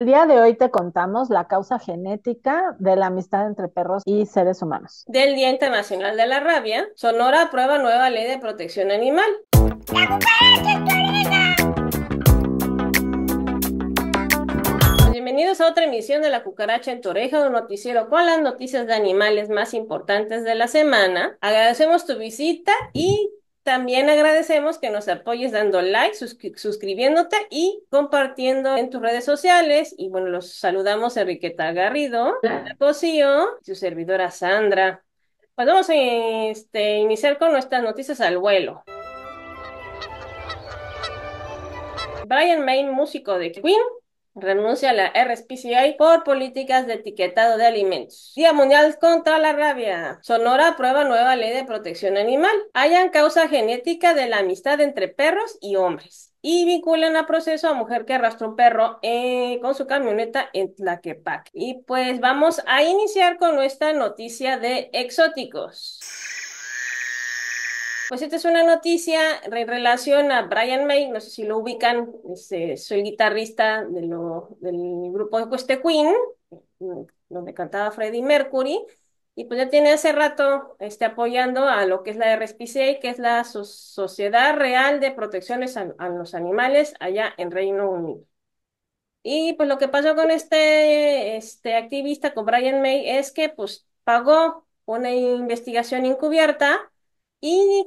El día de hoy te contamos la causa genética de la amistad entre perros y seres humanos. Del Día Internacional de la Rabia, Sonora aprueba nueva ley de protección animal. ¡La cucaracha en tu oreja! Bienvenidos a otra emisión de La Cucaracha en tu Oreja, un noticiero con las noticias de animales más importantes de la semana. Agradecemos tu visita y también agradecemos que nos apoyes dando like, suscribiéndote y compartiendo en tus redes sociales. Y bueno, los saludamos Enriqueta Garrido, Adriana Cossio, su servidora Sandra. Pues vamos a iniciar con nuestras noticias al vuelo. Brian May, músico de Queen, renuncia a la RSPCA por políticas de etiquetado de alimentos. Día Mundial contra la Rabia. Sonora aprueba nueva ley de protección animal. Hallan causa genética de la amistad entre perros y hombres. Y vinculan a proceso a mujer que arrastró un perro con su camioneta en Tlaquepaque. Y pues vamos a iniciar con nuestra noticia de exóticos. Pues esta es una noticia en relación a Brian May, no sé si lo ubican, soy guitarrista del grupo de Queen, donde cantaba Freddie Mercury, y pues ya tiene hace rato apoyando a lo que es la RSPCA, que es la Sociedad Real de Protecciones a los Animales allá en Reino Unido. Y pues lo que pasó con este activista, con Brian May, es que pues pagó una investigación encubierta y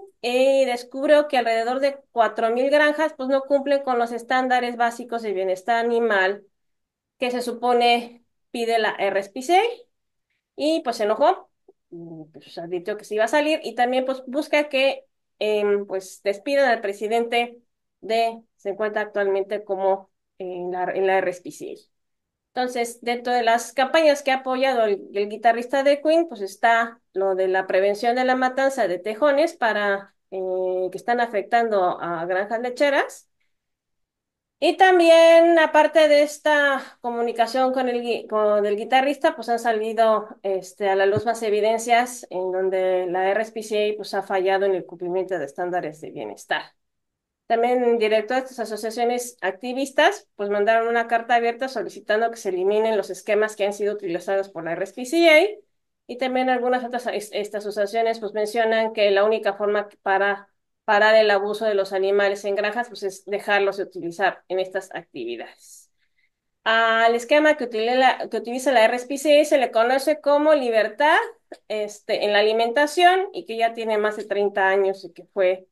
descubrió que alrededor de 4,000 granjas pues no cumplen con los estándares básicos de bienestar animal que se supone pide la RSPCA, y pues se enojó, pues advirtió que se iba a salir y también pues busca que pues despidan al presidente se encuentra actualmente como en la RSPCA. Entonces, dentro de las campañas que ha apoyado el guitarrista de Queen, pues está lo de la prevención de la matanza de tejones para que están afectando a granjas lecheras. Y también, aparte de esta comunicación con el guitarrista, pues han salido a la luz más evidencias en donde la RSPCA pues, ha fallado en el cumplimiento de estándares de bienestar. También directo a estas asociaciones activistas, pues mandaron una carta abierta solicitando que se eliminen los esquemas que han sido utilizados por la RSPCA, y también algunas otras asociaciones pues mencionan que la única forma para parar el abuso de los animales en granjas pues es dejarlos de utilizar en estas actividades. Al esquema que utiliza la RSPCA se le conoce como libertad en la alimentación, y que ya tiene más de 30 años y que fue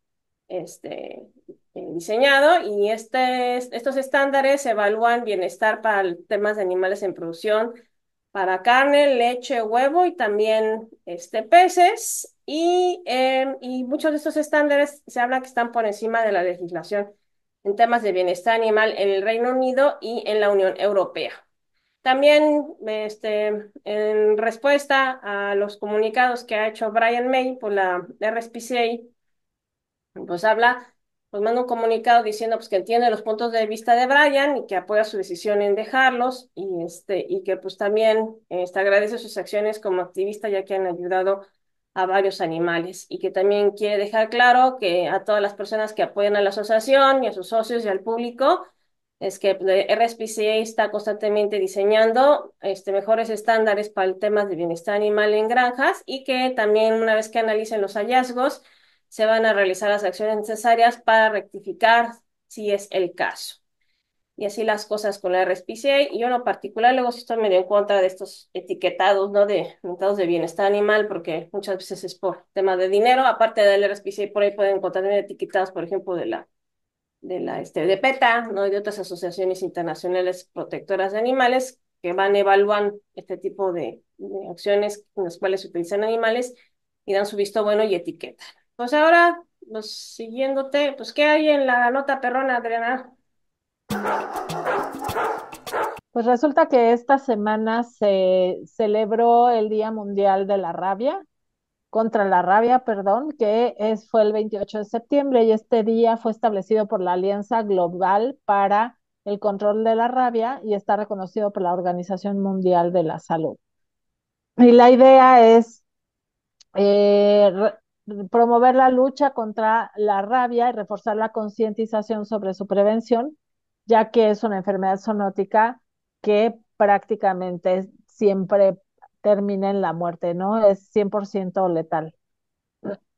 diseñado, y estos estándares evalúan bienestar para temas de animales en producción, para carne, leche, huevo y también peces, y muchos de estos estándares se habla que están por encima de la legislación en temas de bienestar animal en el Reino Unido y en la Unión Europea. También en respuesta a los comunicados que ha hecho Brian May por la RSPCA, pues habla, pues manda un comunicado diciendo pues que entiende los puntos de vista de Brian y que apoya su decisión en dejarlos, y que pues también agradece sus acciones como activista, ya que han ayudado a varios animales, y que también quiere dejar claro que a todas las personas que apoyan a la asociación y a sus socios y al público es que la RSPCA está constantemente diseñando mejores estándares para el tema de bienestar animal en granjas, y que también una vez que analicen los hallazgos se van a realizar las acciones necesarias para rectificar si es el caso. Y así las cosas con la RSPCA. Y yo en lo particular luego sí estoy medio en contra de estos etiquetados, ¿no? De etiquetados de bienestar animal, porque muchas veces es por tema de dinero. Aparte de la RSPCA, por ahí pueden encontrar etiquetados, por ejemplo, de PETA, ¿no? Y de otras asociaciones internacionales protectoras de animales que evalúan este tipo de acciones en las cuales se utilizan animales y dan su visto bueno y etiquetan. Pues ahora, pues siguiéndote, pues ¿qué hay en la nota perrona, Adriana? Pues resulta que esta semana se celebró el Día Mundial de la Rabia, contra la rabia, perdón, que fue el 28 de septiembre, y este día fue establecido por la Alianza Global para el Control de la Rabia y está reconocido por la Organización Mundial de la Salud. Y la idea es promover la lucha contra la rabia y reforzar la concientización sobre su prevención, ya que es una enfermedad zoonótica que prácticamente siempre termina en la muerte, ¿no? Es 100% letal.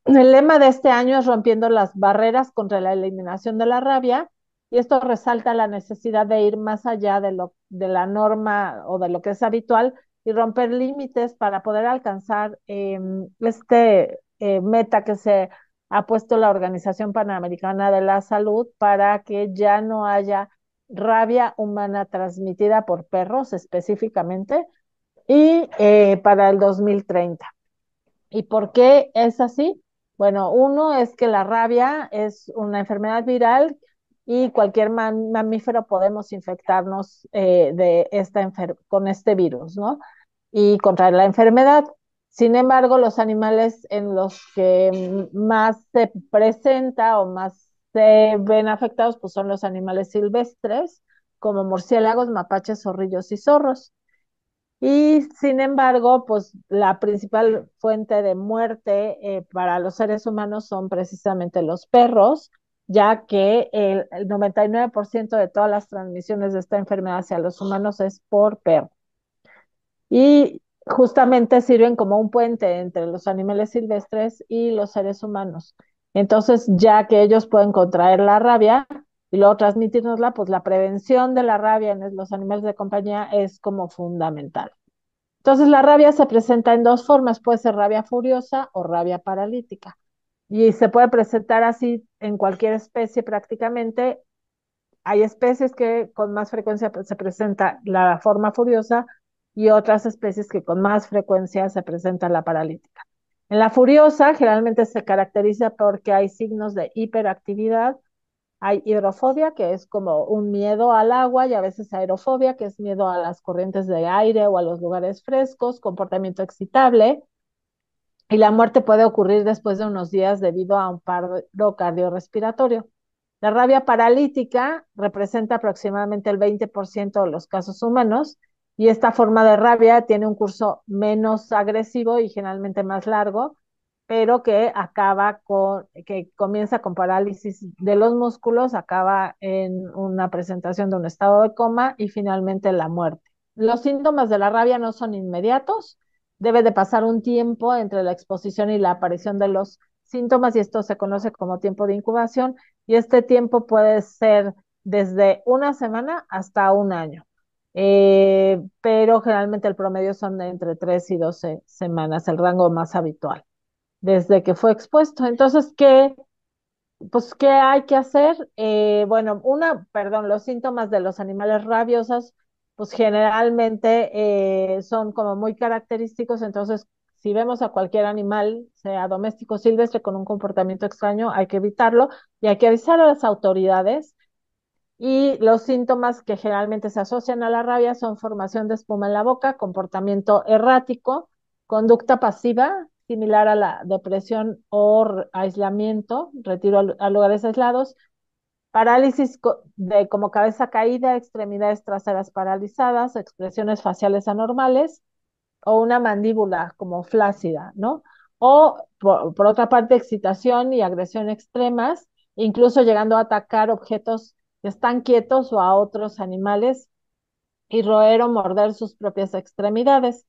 El lema de este año es rompiendo las barreras contra la eliminación de la rabia, y esto resalta la necesidad de ir más allá de la norma o de lo que es habitual y romper límites para poder alcanzar meta que se ha puesto la Organización Panamericana de la Salud para que ya no haya rabia humana transmitida por perros específicamente, y para el 2030. ¿Y por qué es así? Bueno, uno es que la rabia es una enfermedad viral y cualquier mamífero podemos infectarnos con este virus, ¿no? Y contraer la enfermedad. Sin embargo, los animales en los que más se presenta o más se ven afectados, pues son los animales silvestres, como murciélagos, mapaches, zorrillos y zorros. Y sin embargo, pues la principal fuente de muerte para los seres humanos son precisamente los perros, ya que el 99% de todas las transmisiones de esta enfermedad hacia los humanos es por perro. Y justamente sirven como un puente entre los animales silvestres y los seres humanos. Entonces, ya que ellos pueden contraer la rabia y luego transmitirnosla, pues la prevención de la rabia en los animales de compañía es como fundamental. Entonces, la rabia se presenta en dos formas, puede ser rabia furiosa o rabia paralítica. Y se puede presentar así en cualquier especie prácticamente. Hay especies que con más frecuencia se presenta la forma furiosa y otras especies que con más frecuencia se presenta la paralítica. En la furiosa generalmente se caracteriza porque hay signos de hiperactividad. Hay hidrofobia, que es como un miedo al agua, y a veces aerofobia, que es miedo a las corrientes de aire o a los lugares frescos, comportamiento excitable, y la muerte puede ocurrir después de unos días debido a un paro cardiorrespiratorio. La rabia paralítica representa aproximadamente el 20% de los casos humanos, y esta forma de rabia tiene un curso menos agresivo y generalmente más largo, pero que comienza con parálisis de los músculos, acaba en una presentación de un estado de coma y finalmente la muerte. Los síntomas de la rabia no son inmediatos, debe de pasar un tiempo entre la exposición y la aparición de los síntomas, y esto se conoce como tiempo de incubación, y este tiempo puede ser desde una semana hasta un año, pero generalmente el promedio son de entre 3 y 12 semanas, el rango más habitual, desde que fue expuesto. Entonces, ¿qué hay que hacer? Los síntomas de los animales rabiosos, pues generalmente son como muy característicos. Entonces, si vemos a cualquier animal, sea doméstico o silvestre, con un comportamiento extraño, hay que evitarlo y hay que avisar a las autoridades. Y los síntomas que generalmente se asocian a la rabia son formación de espuma en la boca, comportamiento errático, conducta pasiva, similar a la depresión o aislamiento, retiro a lugares aislados, parálisis de como cabeza caída, extremidades traseras paralizadas, expresiones faciales anormales o una mandíbula como flácida, ¿no? O por otra parte, excitación y agresión extremas, incluso llegando a atacar objetos que están quietos o a otros animales y roer o morder sus propias extremidades.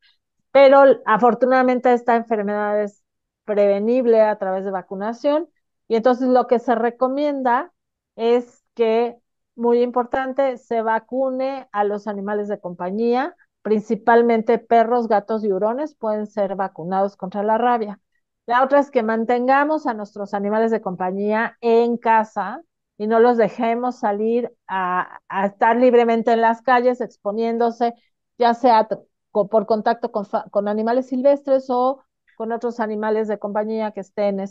Pero afortunadamente esta enfermedad es prevenible a través de vacunación, y entonces lo que se recomienda es que, muy importante, se vacune a los animales de compañía, principalmente perros, gatos y hurones pueden ser vacunados contra la rabia. La otra es que mantengamos a nuestros animales de compañía en casa y no los dejemos salir a estar libremente en las calles exponiéndose, ya sea por contacto con animales silvestres o con otros animales de compañía que estén,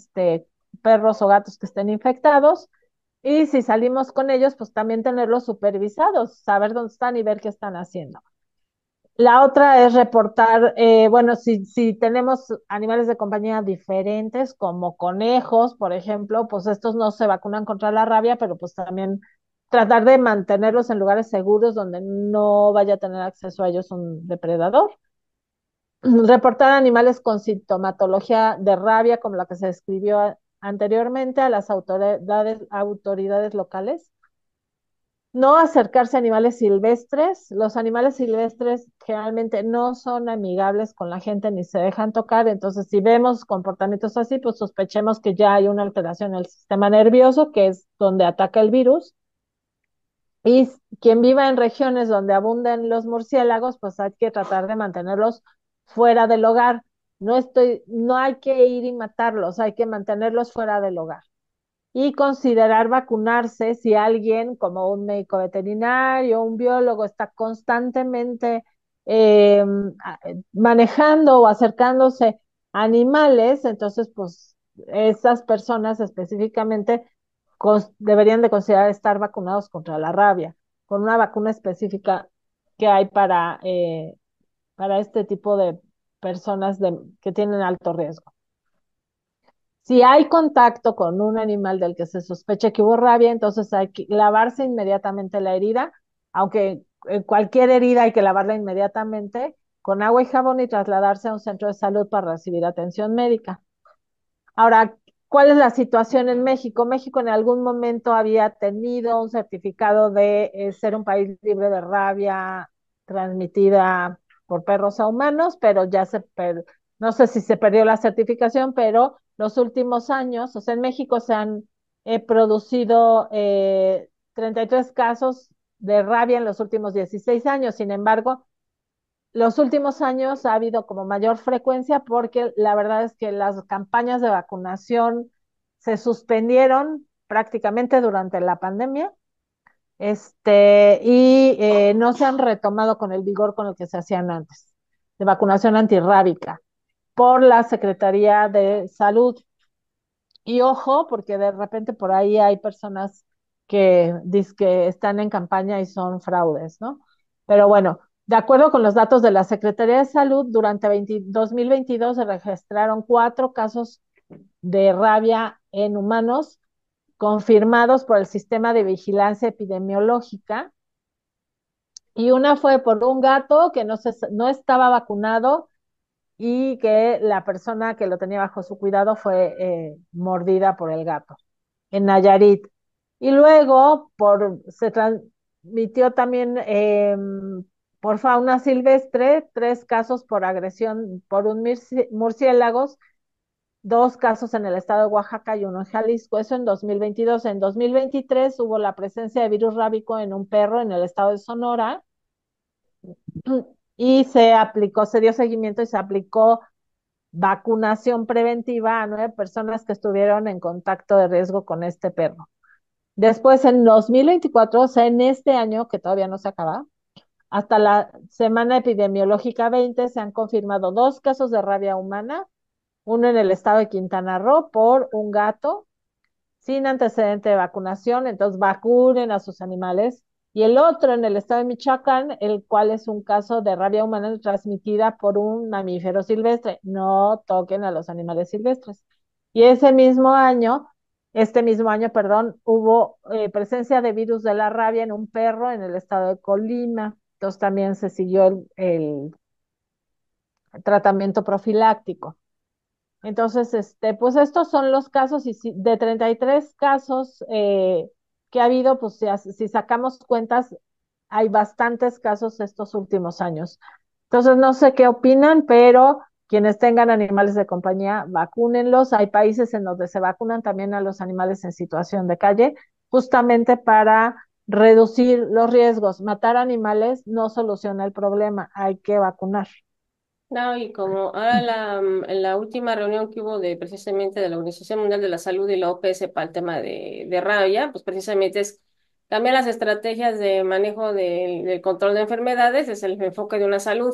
perros o gatos que estén infectados, y si salimos con ellos, pues también tenerlos supervisados, saber dónde están y ver qué están haciendo. La otra es reportar, si tenemos animales de compañía diferentes, como conejos, por ejemplo, pues estos no se vacunan contra la rabia, pero pues también tratar de mantenerlos en lugares seguros donde no vaya a tener acceso a ellos un depredador. Reportar animales con sintomatología de rabia, como la que se describió anteriormente, a las autoridades locales. No acercarse a animales silvestres. Los animales silvestres generalmente no son amigables con la gente ni se dejan tocar. Entonces, si vemos comportamientos así, pues sospechemos que ya hay una alteración en el sistema nervioso, que es donde ataca el virus. Y quien viva en regiones donde abundan los murciélagos, pues hay que tratar de mantenerlos fuera del hogar. No hay que ir y matarlos, hay que mantenerlos fuera del hogar. Y considerar vacunarse si alguien, como un médico veterinario, un biólogo, está constantemente manejando o acercándose a animales, entonces pues esas personas específicamente deberían de considerar estar vacunados contra la rabia, con una vacuna específica que hay para este tipo de personas que tienen alto riesgo. Si hay contacto con un animal del que se sospeche que hubo rabia, entonces hay que lavarse inmediatamente la herida, aunque cualquier herida hay que lavarla inmediatamente con agua y jabón y trasladarse a un centro de salud para recibir atención médica. Ahora, ¿cuál es la situación en México? México en algún momento había tenido un certificado de ser un país libre de rabia transmitida por perros a humanos, pero ya no sé si se perdió la certificación, pero los últimos años, o sea, en México se han producido 33 casos de rabia en los últimos 16 años. Sin embargo, los últimos años ha habido como mayor frecuencia porque la verdad es que las campañas de vacunación se suspendieron prácticamente durante la pandemia y no se han retomado con el vigor con el que se hacían antes, de vacunación antirrábica, por la Secretaría de Salud. Y ojo, porque de repente por ahí hay personas que dicen que están en campaña y son fraudes, ¿no? Pero bueno, de acuerdo con los datos de la Secretaría de Salud, durante 2022 se registraron 4 casos de rabia en humanos confirmados por el Sistema de Vigilancia Epidemiológica, y una fue por un gato que no estaba vacunado y que la persona que lo tenía bajo su cuidado fue mordida por el gato en Nayarit. Y luego se transmitió también por fauna silvestre, 3 casos por agresión por un murciélagos, 2 casos en el estado de Oaxaca y 1 en Jalisco. Eso en 2022. En 2023 hubo la presencia de virus rábico en un perro en el estado de Sonora. Y se dio seguimiento y se aplicó vacunación preventiva a 9 personas que estuvieron en contacto de riesgo con este perro. Después, en 2024, o sea, en este año, que todavía no se acaba, hasta la semana epidemiológica 20, se han confirmado 2 casos de rabia humana, 1 en el estado de Quintana Roo por un gato sin antecedente de vacunación, entonces vacunen a sus animales. Y el otro en el estado de Michoacán, el cual es un caso de rabia humana transmitida por un mamífero silvestre. No toquen a los animales silvestres. Y este mismo año, hubo presencia de virus de la rabia en un perro en el estado de Colima. Entonces también se siguió el tratamiento profiláctico. Entonces, pues estos son los casos, y de 33 casos que ha habido, pues si sacamos cuentas, hay bastantes casos estos últimos años. Entonces, no sé qué opinan, pero quienes tengan animales de compañía, vacúnenlos. Hay países en donde se vacunan también a los animales en situación de calle, justamente para reducir los riesgos. Matar animales no soluciona el problema, hay que vacunar. No, y como ahora la última reunión que hubo precisamente de la Organización Mundial de la Salud y la OPS para el tema de rabia, pues precisamente es cambiar las estrategias de manejo del control de enfermedades, es el enfoque de una salud,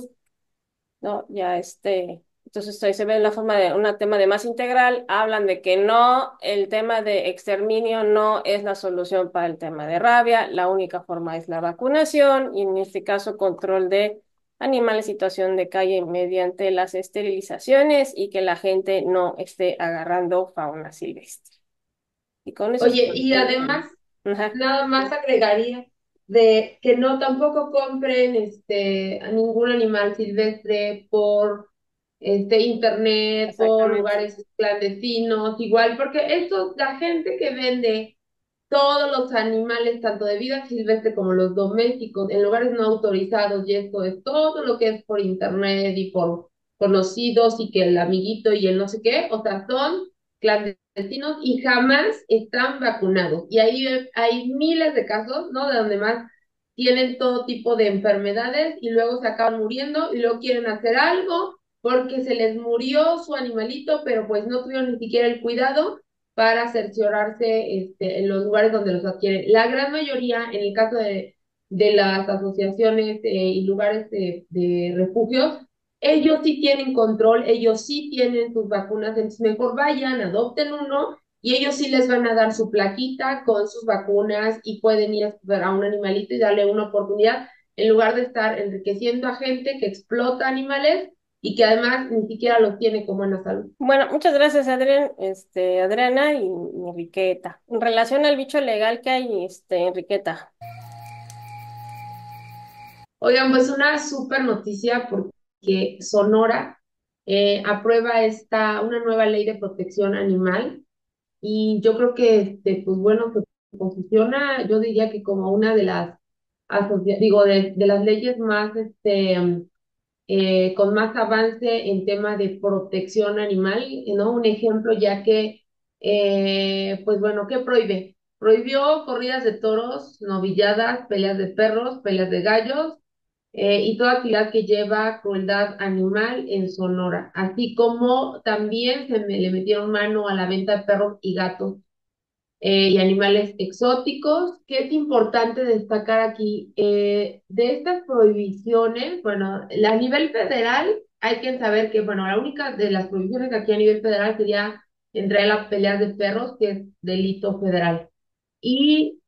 ¿no? Ya entonces ahí se ve la forma de un tema de más integral, hablan de que no, el tema de exterminio no es la solución para el tema de rabia, la única forma es la vacunación y en este caso control de animales en situación de calle mediante las esterilizaciones y que la gente no esté agarrando fauna silvestre. Y con eso y además, nada más agregaría de que no tampoco compren a ningún animal silvestre por internet, por lugares clandestinos, igual, porque la gente que vende todos los animales, tanto de vida silvestre como los domésticos, en lugares no autorizados, y esto es todo lo que es por internet y por conocidos y que el amiguito y el no sé qué, o sea, son clandestinos y jamás están vacunados. Y ahí hay miles de casos, ¿no?, de donde más tienen todo tipo de enfermedades y luego se acaban muriendo y luego quieren hacer algo porque se les murió su animalito, pero pues no tuvieron ni siquiera el cuidado para cerciorarse en los lugares donde los adquieren. La gran mayoría, en el caso de las asociaciones y lugares de refugios, ellos sí tienen control, ellos sí tienen sus vacunas, entonces mejor vayan, adopten uno, y ellos sí les van a dar su plaquita con sus vacunas y pueden ir a un animalito y darle una oportunidad, en lugar de estar enriqueciendo a gente que explota animales y que además ni siquiera los tiene con buena salud. Bueno, muchas gracias, Adriana y Enriqueta. En relación al bicho legal que hay, Enriqueta. Oigan, pues una súper noticia porque Sonora aprueba una nueva ley de protección animal, y yo creo que, pues bueno, que posiciona, yo diría que como una de las, de las leyes más, con más avance en tema de protección animal, ¿no? Un ejemplo ya que, pues bueno, ¿qué prohíbe? Prohibió corridas de toros, novilladas, peleas de perros, peleas de gallos, y toda actividad que lleva crueldad animal en Sonora, así como también le metieron mano a la venta de perros y gatos y animales exóticos. Que es importante destacar aquí, de estas prohibiciones, bueno, a nivel federal hay que saber que, bueno, la única de las prohibiciones aquí a nivel federal sería entrar en las peleas de perros, que es delito federal. Y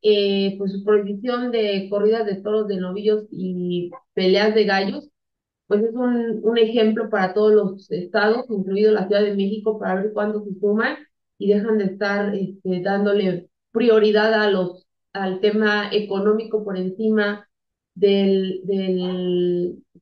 pues su prohibición de corridas de toros, de novillos y peleas de gallos, pues es un ejemplo para todos los estados, incluido la Ciudad de México, para ver cuándo se suman y dejan de estar dándole prioridad al tema económico por encima de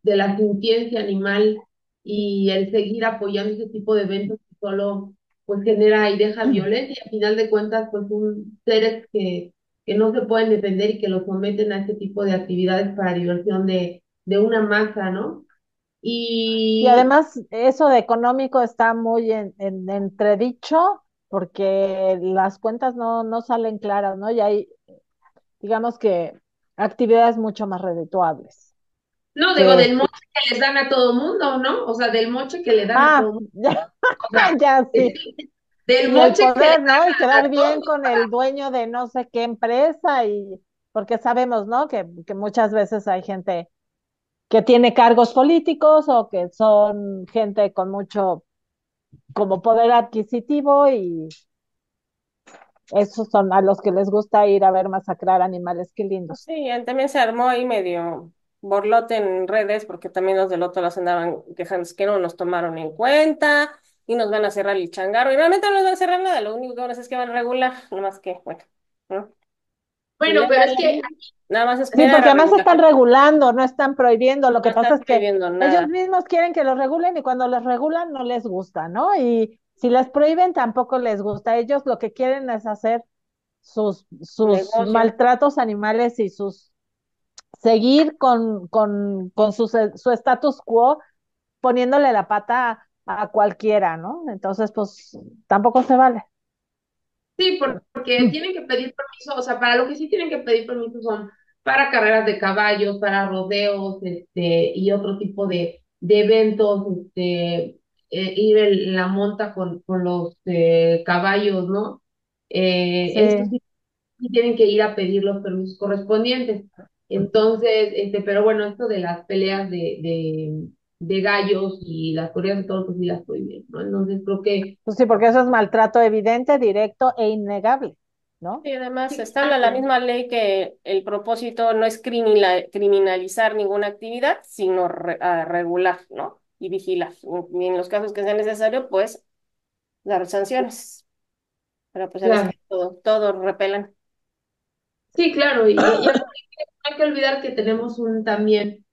la conciencia animal y el seguir apoyando ese tipo de eventos que solo pues genera y deja violencia, y al final de cuentas pues son seres que no se pueden defender y que los someten a este tipo de actividades para diversión de una masa, ¿no? Y además eso de económico está muy en entredicho, porque las cuentas no salen claras, ¿no? Y hay, digamos que, actividades mucho más redituables. No, digo, del moche que les dan a todo mundo, ¿no? O sea, del moche que le dan a todo mundo. Ya, sí. Del moche el poder, que ¿no? Y quedar bien con el dueño de no sé qué empresa, y porque sabemos, ¿no? Que muchas veces hay gente que tiene cargos políticos o que son gente con mucho como poder adquisitivo, y esos son a los que les gusta ir a ver masacrar animales. Qué lindos. Sí, también se armó ahí medio borlote en redes, porque también los del otro lado andaban quejándose que no nos tomaron en cuenta y nos van a cerrar el changarro, y realmente no nos van a cerrar nada, lo único que van a hacer es que van a regular, nomás que, bueno, ¿no? Bueno, pero es que nada más es que sí, porque además están regulando, no están prohibiendo, lo que pasa es que ellos mismos quieren que los regulen, y cuando los regulan no les gusta, ¿no? Y si les prohíben tampoco les gusta. Ellos lo que quieren es hacer sus maltratos animales y sus seguir con su status quo, poniéndole la pata a cualquiera, ¿no? Entonces, pues, tampoco se vale. Sí, porque tienen que pedir permiso, o sea, para lo que sí tienen que pedir permiso son para carreras de caballos, para rodeos, y otro tipo de eventos, ir en la monta con los caballos, ¿no? Sí. Estos sí tienen que ir a pedir los permisos correspondientes. Entonces, pero bueno, esto de las peleas de gallos y las corridas de toros, pues sí las prohibieron, ¿no? Entonces creo que... Pues sí, porque eso es maltrato evidente, directo e innegable, ¿no? Y además sí, está la misma ley que el propósito no es criminalizar ninguna actividad, sino regular, ¿no? Y vigilar. Y en los casos que sea necesario, pues, dar sanciones. Pero pues claro, todo repelan. Sí, claro, y hay que olvidar que tenemos un también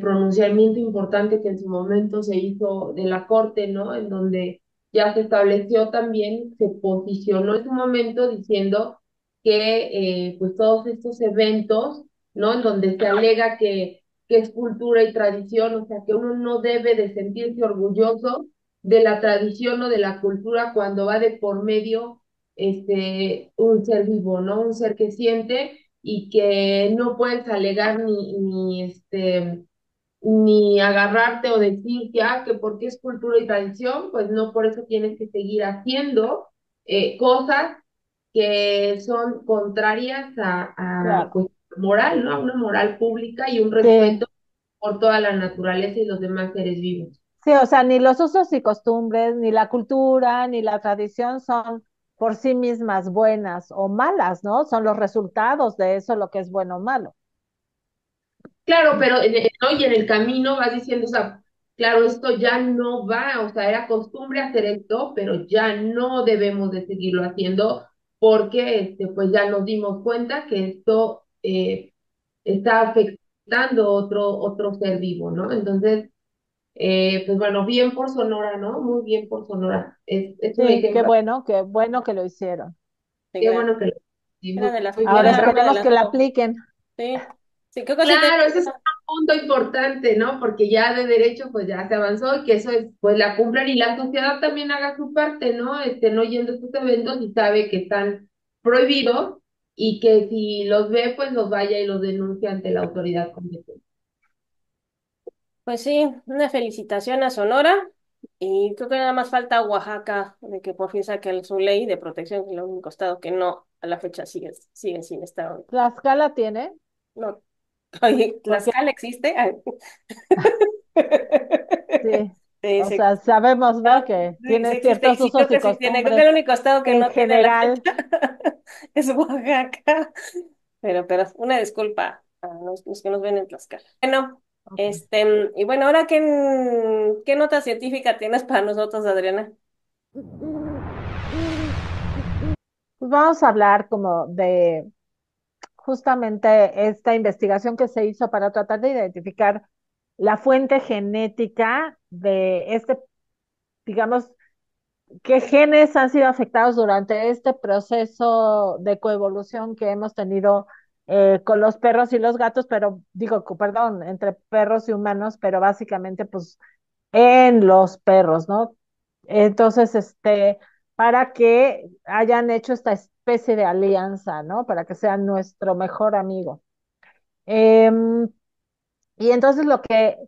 pronunciamiento importante que en su momento se hizo de la Corte, ¿no? En donde ya se estableció también, se posicionó en su momento diciendo que pues todos estos eventos, ¿no?, en donde se alega que es cultura y tradición, o sea, que uno no debe de sentirse orgulloso de la tradición o de la cultura cuando va de por medio un ser vivo, ¿no?, un ser que siente, y que no puedes alegar ni agarrarte o decir que porque es cultura y tradición, pues no por eso tienes que seguir haciendo cosas que son contrarias a claro, pues, moral, ¿no?, una moral pública y un respeto por toda la naturaleza y los demás seres vivos. Sí, o sea, ni los usos y costumbres, ni la cultura, ni la tradición son por sí mismas buenas o malas, ¿no? Son los resultados de eso lo que es bueno o malo. Claro, pero ¿no?, y en el camino vas diciendo, o sea, claro, esto ya no va, o sea, era costumbre hacer esto, pero ya no debemos de seguirlo haciendo, porque pues ya nos dimos cuenta que esto está afectando otro ser vivo, ¿no? Entonces, pues bueno, bien por Sonora, ¿no? Muy bien por Sonora. Sí, qué bueno que lo hicieron. Sí, qué bueno que lo hicieron. Ahora esperemos que lo apliquen. Sí. Sí, creo que claro, ese es un punto importante, ¿no? Porque ya de derecho, pues ya se avanzó, y que eso es, pues la cumplan, y la sociedad también haga su parte, ¿no? No yendo a estos eventos y sabe que están prohibidos, y que si los ve, pues los vaya y los denuncia ante la autoridad competente. Pues sí, una felicitación a Sonora, y creo que nada más falta a Oaxaca, de que por fin saque su ley de protección, que es el único estado que no, a la fecha sigue sin estar. ¿Tlaxcala tiene? No. Oye, ¿Tlaxcala existe? Sí. Sí, o sea, sabemos, ¿no?, que tiene ciertos usos y costumbres. Creo que el único estado que no tiene general es Oaxaca. Pero una disculpa a los que nos ven en Tlaxcala. Bueno, okay. Y bueno, ahora, ¿qué nota científica tienes para nosotros, Adriana? Pues vamos a hablar como de justamente esta investigación que se hizo para tratar de identificar la fuente genética de digamos, qué genes han sido afectados durante este proceso de coevolución que hemos tenido con los perros y los gatos, pero digo, perdón, entre perros y humanos, pero básicamente pues en los perros, ¿no? Entonces, para que hayan hecho esta especie de alianza, ¿no?, para que sea nuestro mejor amigo. Y entonces lo que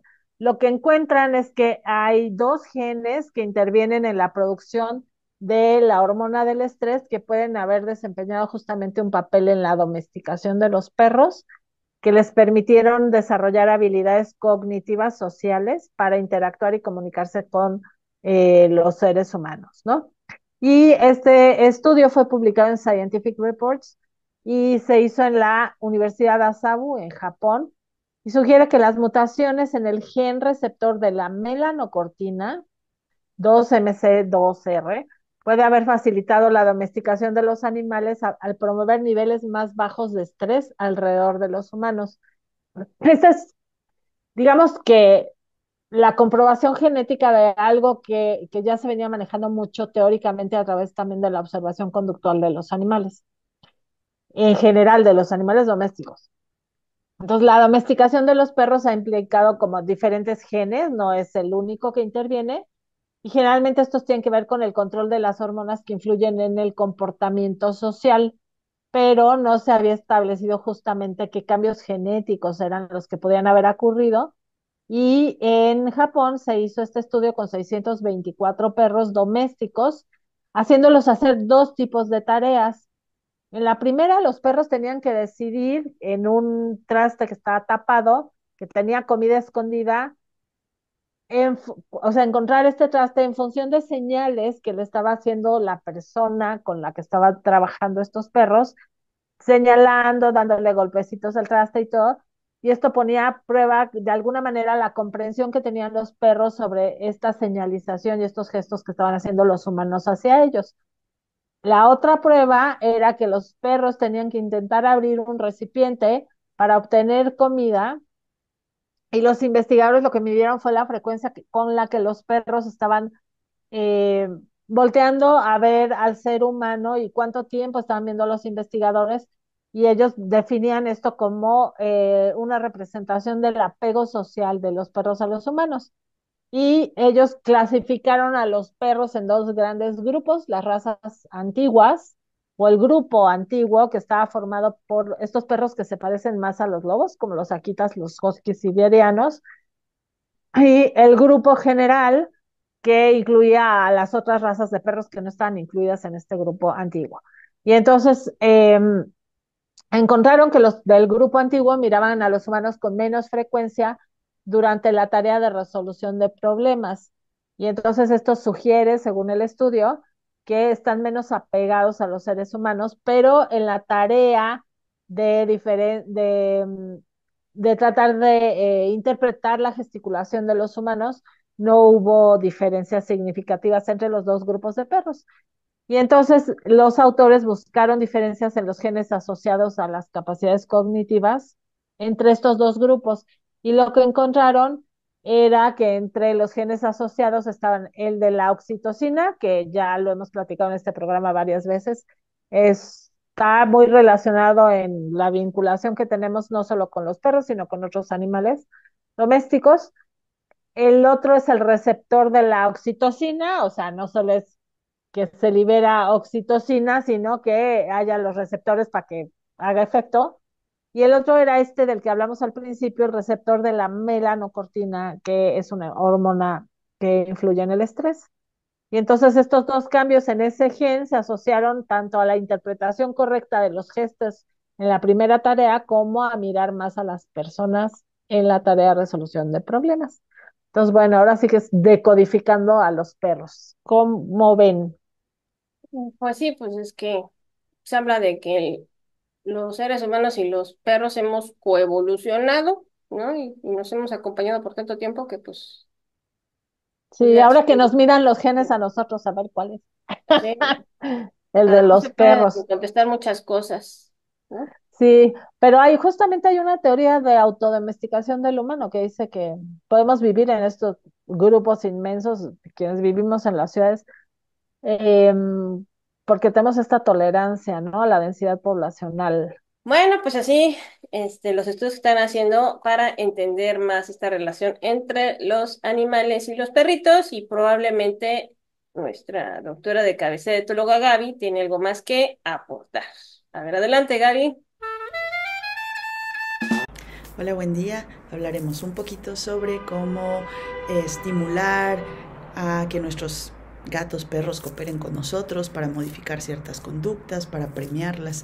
encuentran es que hay dos genes que intervienen en la producción de la hormona del estrés, que pueden haber desempeñado justamente un papel en la domesticación de los perros, que les permitieron desarrollar habilidades cognitivas sociales para interactuar y comunicarse con los seres humanos, ¿no? Y este estudio fue publicado en Scientific Reports y se hizo en la Universidad Azabu, en Japón, y sugiere que las mutaciones en el gen receptor de la melanocortina 2MC2R puede haber facilitado la domesticación de los animales al promover niveles más bajos de estrés alrededor de los humanos. Esta es, digamos que, la comprobación genética de algo que ya se venía manejando mucho teóricamente a través también de la observación conductual de los animales, en general de los animales domésticos. Entonces, la domesticación de los perros ha implicado como diferentes genes, no es el único que interviene, y generalmente estos tienen que ver con el control de las hormonas que influyen en el comportamiento social, pero no se había establecido justamente qué cambios genéticos eran los que podían haber ocurrido. Y en Japón se hizo este estudio con 624 perros domésticos, haciéndolos hacer dos tipos de tareas. En la primera, los perros tenían que decidir en un traste que estaba tapado, que tenía comida escondida, o sea, encontrar este traste en función de señales que le estaba haciendo la persona con la que estaban trabajando estos perros, señalando, dándole golpecitos al traste y todo. Y esto ponía a prueba, de alguna manera, la comprensión que tenían los perros sobre esta señalización y estos gestos que estaban haciendo los humanos hacia ellos. La otra prueba era que los perros tenían que intentar abrir un recipiente para obtener comida, y los investigadores lo que midieron fue la frecuencia con la que los perros estaban volteando a ver al ser humano y cuánto tiempo estaban viendo los investigadores, y ellos definían esto como una representación del apego social de los perros a los humanos. Y ellos clasificaron a los perros en dos grandes grupos, las razas antiguas o el grupo antiguo que estaba formado por estos perros que se parecen más a los lobos, como los akitas, los huskies siberianos, y el grupo general que incluía a las otras razas de perros que no estaban incluidas en este grupo antiguo. Y entonces encontraron que los del grupo antiguo miraban a los humanos con menos frecuencia durante la tarea de resolución de problemas. Y entonces esto sugiere, según el estudio, que están menos apegados a los seres humanos, pero en la tarea de tratar de interpretar la gesticulación de los humanos, no hubo diferencias significativas entre los dos grupos de perros. Y entonces los autores buscaron diferencias en los genes asociados a las capacidades cognitivas entre estos dos grupos. Y lo que encontraron era que entre los genes asociados estaban el de la oxitocina, que ya lo hemos platicado en este programa varias veces, está muy relacionado en la vinculación que tenemos no solo con los perros, sino con otros animales domésticos. El otro es el receptor de la oxitocina, o sea, no solo es que se libera oxitocina, sino que haya los receptores para que haga efecto. Y el otro era este del que hablamos al principio, el receptor de la melanocortina, que es una hormona que influye en el estrés. Y entonces estos dos cambios en ese gen se asociaron tanto a la interpretación correcta de los gestos en la primera tarea, como a mirar más a las personas en la tarea de resolución de problemas. Entonces, bueno, ahora sí que es decodificando a los perros. ¿Cómo ven? Pues sí, pues es que se habla de que los seres humanos y los perros hemos coevolucionado, ¿no? Y nos hemos acompañado por tanto tiempo que pues... Sí, ahora que nos miran los genes a nosotros, a ver cuál es. Sí. El de los perros. Se pueden contestar muchas cosas, ¿no? Sí, pero justamente hay una teoría de autodomesticación del humano que dice que podemos vivir en estos grupos inmensos, quienes vivimos en las ciudades, porque tenemos esta tolerancia, ¿no?, a la densidad poblacional. Bueno, pues así, los estudios que están haciendo para entender más esta relación entre los animales y los perritos, y probablemente nuestra doctora de cabecera etóloga Gaby tiene algo más que aportar. A ver, adelante, Gaby. Hola, buen día. Hablaremos un poquito sobre cómo estimular a que nuestros gatos, perros cooperen con nosotros para modificar ciertas conductas, para premiarlas.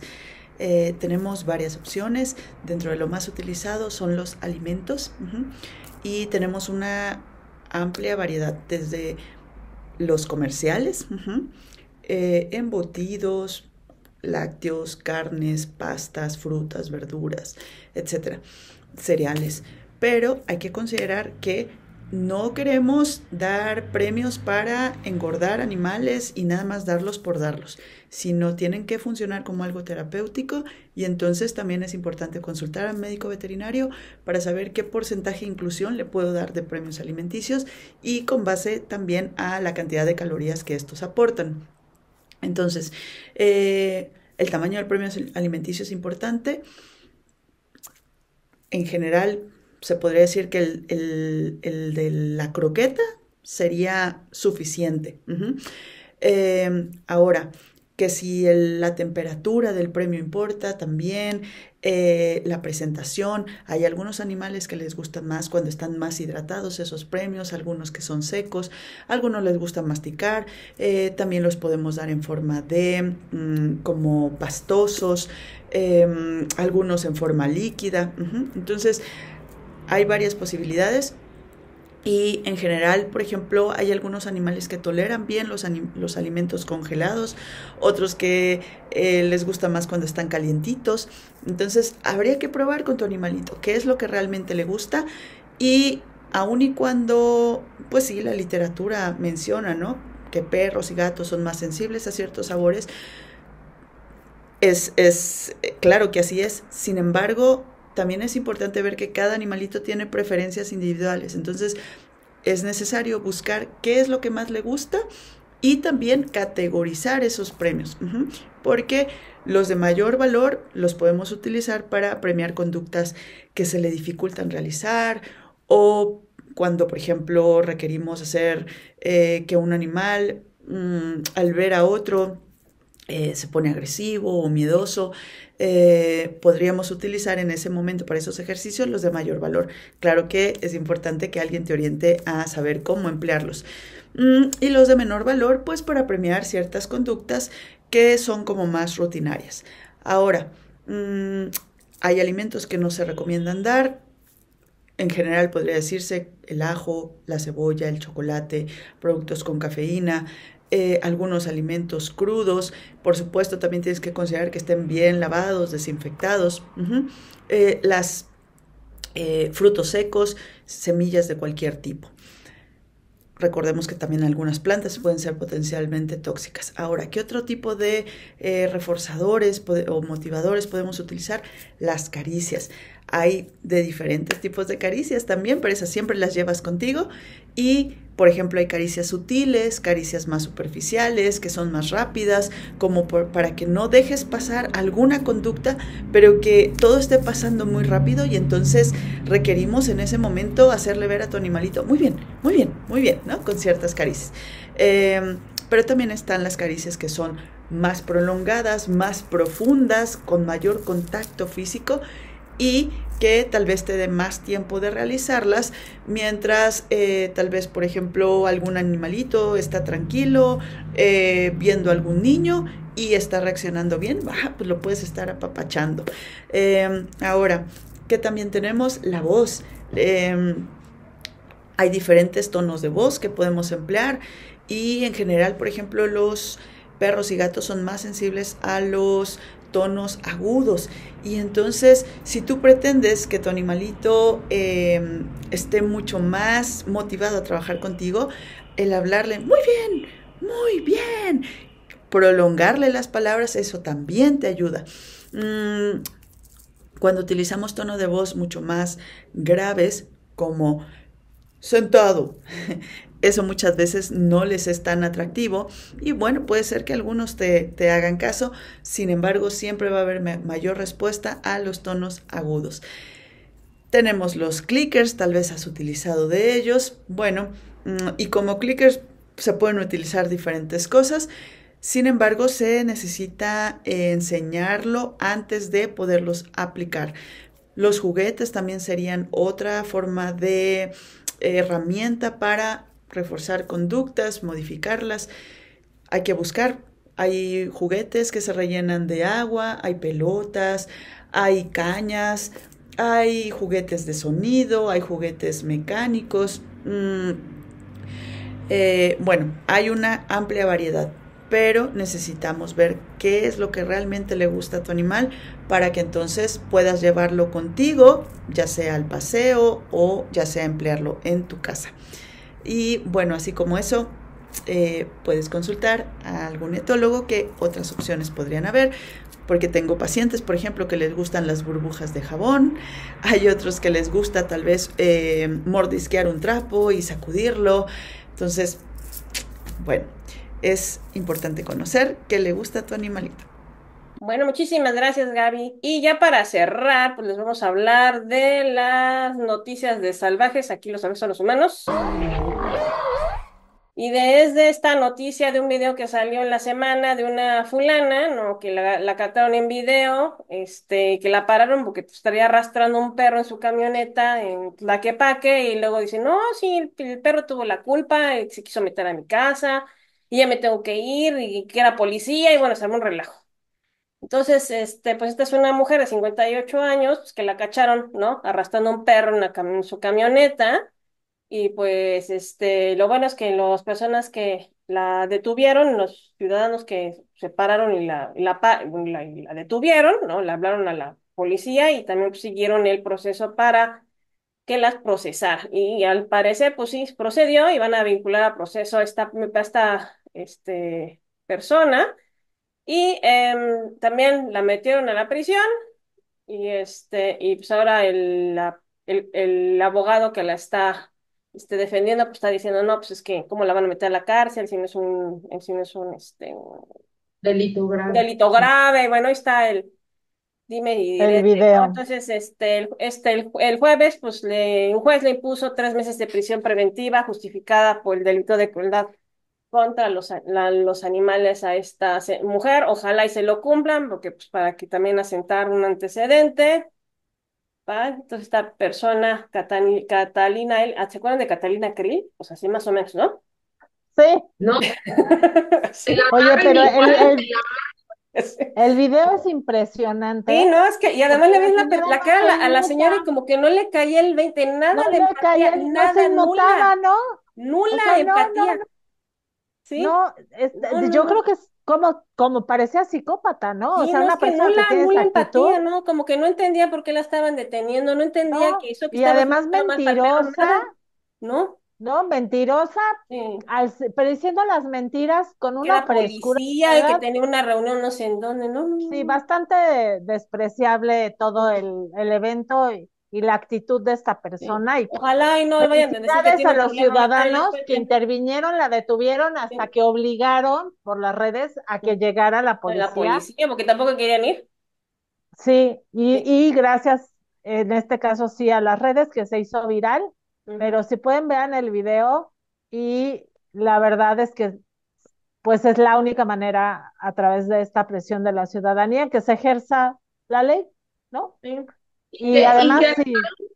Tenemos varias opciones. Dentro de lo más utilizado son los alimentos. Y tenemos una amplia variedad desde los comerciales, embutidos, lácteos, carnes, pastas, frutas, verduras, etcétera, cereales. Pero hay que considerar que no queremos dar premios para engordar animales y nada más darlos por darlos, sino tienen que funcionar como algo terapéutico, y entonces también es importante consultar al médico veterinario para saber qué porcentaje de inclusión le puedo dar de premios alimenticios, y con base también a la cantidad de calorías que estos aportan. Entonces, el tamaño del premio alimenticio es importante. En general, se podría decir que el de la croqueta sería suficiente. Ahora, que si la temperatura del premio importa también, la presentación. Hay algunos animales que les gustan más cuando están más hidratados esos premios, algunos que son secos, algunos les gusta masticar. También los podemos dar en forma de como pastosos, algunos en forma líquida. Entonces, hay varias posibilidades, y en general, por ejemplo, hay algunos animales que toleran bien los alimentos congelados, otros que les gusta más cuando están calientitos. Entonces, habría que probar con tu animalito qué es lo que realmente le gusta, y aun y cuando, pues sí, la literatura menciona, ¿no?, que perros y gatos son más sensibles a ciertos sabores. Es claro que así es. Sin embargo, también es importante ver que cada animalito tiene preferencias individuales. Entonces, es necesario buscar qué es lo que más le gusta y también categorizar esos premios, porque los de mayor valor los podemos utilizar para premiar conductas que se le dificultan realizar, o cuando, por ejemplo, requerimos hacer que un animal al ver a otro se pone agresivo o miedoso, podríamos utilizar en ese momento para esos ejercicios los de mayor valor. Claro que es importante que alguien te oriente a saber cómo emplearlos. Y los de menor valor, pues para premiar ciertas conductas que son como más rutinarias. Ahora, hay alimentos que no se recomiendan dar. En general podría decirse el ajo, la cebolla, el chocolate, productos con cafeína, algunos alimentos crudos. Por supuesto, también tienes que considerar que estén bien lavados, desinfectados. Frutos secos, semillas de cualquier tipo. Recordemos que también algunas plantas pueden ser potencialmente tóxicas. Ahora, ¿qué otro tipo de reforzadores o motivadores podemos utilizar? Las caricias. Hay de diferentes tipos de caricias también, pero esas siempre las llevas contigo. Y, por ejemplo, hay caricias sutiles, caricias más superficiales, que son más rápidas, como para que no dejes pasar alguna conducta, pero que todo esté pasando muy rápido, y entonces requerimos en ese momento hacerle ver a tu animalito, muy bien, muy bien, muy bien, ¿no? Con ciertas caricias. Pero también están las caricias que son más prolongadas, más profundas, con mayor contacto físico, y que tal vez te dé más tiempo de realizarlas, mientras tal vez, por ejemplo, algún animalito está tranquilo viendo a algún niño y está reaccionando bien, pues lo puedes estar apapachando. Ahora, que también tenemos la voz. Hay diferentes tonos de voz que podemos emplear, y en general, por ejemplo, los perros y gatos son más sensibles a los tonos agudos, y entonces si tú pretendes que tu animalito esté mucho más motivado a trabajar contigo, el hablarle muy bien, prolongarle las palabras, eso también te ayuda. Cuando utilizamos tono de voz mucho más graves, como sentado, eso muchas veces no les es tan atractivo, y bueno, puede ser que algunos te hagan caso. Sin embargo, siempre va a haber mayor respuesta a los tonos agudos. Tenemos los clickers, tal vez has utilizado de ellos. Bueno, y como clickers se pueden utilizar diferentes cosas. Sin embargo, se necesita enseñarlo antes de poderlos aplicar. Los juguetes también serían otra forma de herramienta para reforzar conductas, modificarlas. Hay que buscar. Hay juguetes que se rellenan de agua, hay pelotas, hay cañas, hay juguetes de sonido, hay juguetes mecánicos. Bueno, hay una amplia variedad, pero necesitamos ver qué es lo que realmente le gusta a tu animal para que entonces puedas llevarlo contigo, ya sea al paseo o ya sea emplearlo en tu casa. Y bueno, así como eso, puedes consultar a algún etólogo que otras opciones podrían haber, porque tengo pacientes, por ejemplo, que les gustan las burbujas de jabón, hay otros que les gusta tal vez mordisquear un trapo y sacudirlo. Entonces, bueno, es importante conocer qué le gusta a tu animalito. Bueno, muchísimas gracias, Gaby. Y ya para cerrar, pues les vamos a hablar de las noticias de salvajes. Aquí los salvajes son los humanos. Y desde esta noticia de un video que salió en la semana de una fulana, ¿no? Que la captaron en video, que la pararon porque estaría arrastrando un perro en su camioneta en Tlaquepaque, y luego dicen, no, sí, el perro tuvo la culpa, se quiso meter a mi casa, y ya me tengo que ir, y que era policía, y bueno, se armó un relajo. Entonces, pues esta es una mujer de 58 años, pues, que la cacharon, ¿no? Arrastrando un perro en su camioneta. Y pues lo bueno es que las personas que la detuvieron, los ciudadanos que se pararon y la detuvieron, ¿no? Le hablaron a la policía y también siguieron el proceso para que las procesara. Y al parecer, pues sí, procedió, y van a vincular a proceso a esta persona. Y también la metieron a la prisión, y pues ahora el abogado que la está defendiendo, pues está diciendo, no, pues es que cómo la van a meter a la cárcel si no es un, delito grave. Delito grave, bueno, ahí está el dime y diré, el video. Entonces, el jueves, pues un juez le impuso 3 meses de prisión preventiva justificada por el delito de crueldad contra los animales a esta mujer. Ojalá y se lo cumplan, porque pues para que también asentar un antecedente. ¿Va? Entonces esta persona, Catalina, ¿se acuerdan de Catalina Krill? Pues así más o menos, ¿no? Sí. No. Sí. Oye, pero el video es impresionante. Sí, no, es que, y además le ves la cara a la señora y como que no le caía el 20, nada de empatía, nada, nula, nula empatía. ¿Sí? No, yo creo que es como parecía psicópata, ¿no? Sí, o sea, no, una persona que tiene esa actitud. Empatía, ¿no? Como que no entendía por qué la estaban deteniendo, no entendía que hizo que... Y además mentirosa, ¿no? No, mentirosa, sí. Pero diciendo las mentiras con una frescura. Policía, que tenía una reunión no sé en dónde, ¿no? Sí, bastante despreciable todo el evento y la actitud de esta persona. Sí. Y ojalá y no le vayan a decir que tiene a los ciudadanos que intervinieron, la detuvieron hasta que obligaron por las redes a que llegara la policía. La policía, porque tampoco querían ir. Sí, y gracias, en este caso sí, a las redes que se hizo viral, pero si pueden vean el video y la verdad es que pues es la única manera a través de esta presión de la ciudadanía que se ejerza la ley, ¿no? Sí. Y además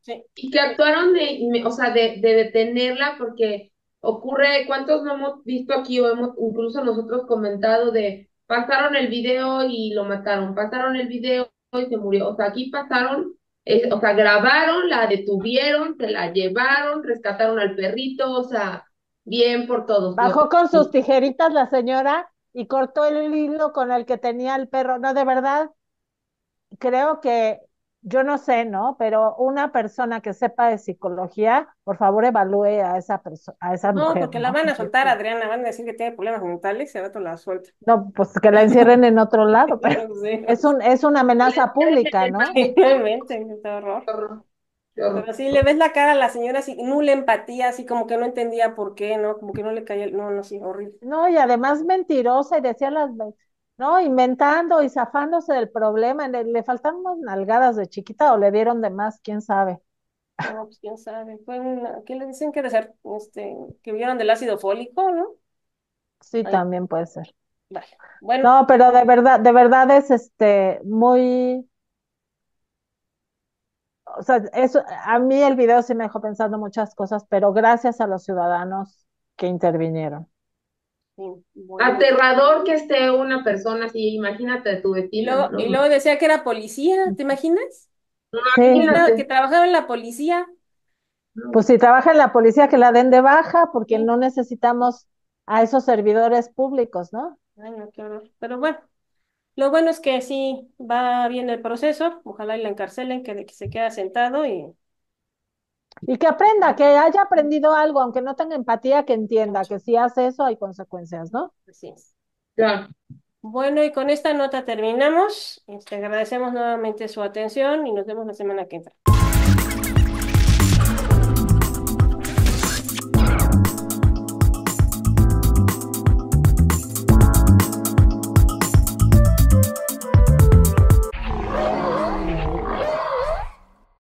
que actuaron de detenerla, porque ocurre, ¿cuántos no hemos visto aquí o hemos incluso nosotros comentado de pasaron el video y lo mataron, pasaron el video y se murió? O sea, aquí pasaron, grabaron, la detuvieron, se la llevaron, rescataron al perrito, o sea, bien por todos. Bajó con sus tijeritas la señora y cortó el hilo con el que tenía el perro. No, de verdad, creo que yo no sé, ¿no? Pero una persona que sepa de psicología, por favor, evalúe a esa persona, a esa mujer. No, porque la van a soltar, Adriana, van a decir que tiene problemas mentales y al rato la suelta. No, pues que la encierren en otro lado, pero sí. Es una amenaza pública, ¿no? Realmente, qué horror. Pero sí, le ves la cara a la señora así, nula empatía, así como que no entendía por qué, ¿no? Como que no le caía el... No, sí, horrible. No, y además mentirosa, y decía las... No, inventando y zafándose del problema. Le faltaron unas nalgadas de chiquita o le dieron de más, quién sabe. No, pues quién sabe. Fue una, ¿qué le dicen que que vieron del ácido fólico, no? Sí, ahí. También puede ser. Vale. Bueno. No, pero de verdad es muy. O sea, eso a mí el video sí me dejó pensando muchas cosas, pero gracias a los ciudadanos que intervinieron. Sí, aterrador que esté una persona así, imagínate tu vecino. Y luego decía que era policía, ¿te imaginas? No, imagínate. Que trabajaba en la policía. Pues si trabaja en la policía, que la den de baja, porque no necesitamos a esos servidores públicos, ¿no? Ay, no, qué horror. Pero bueno, lo bueno es que sí va bien el proceso, ojalá y la encarcelen, que se quede sentado y que aprenda, que haya aprendido algo, aunque no tenga empatía, que entienda que si hace eso hay consecuencias, ¿no? Así es. Claro. Bueno, y con esta nota terminamos. Agradecemos nuevamente su atención y nos vemos la semana que entra.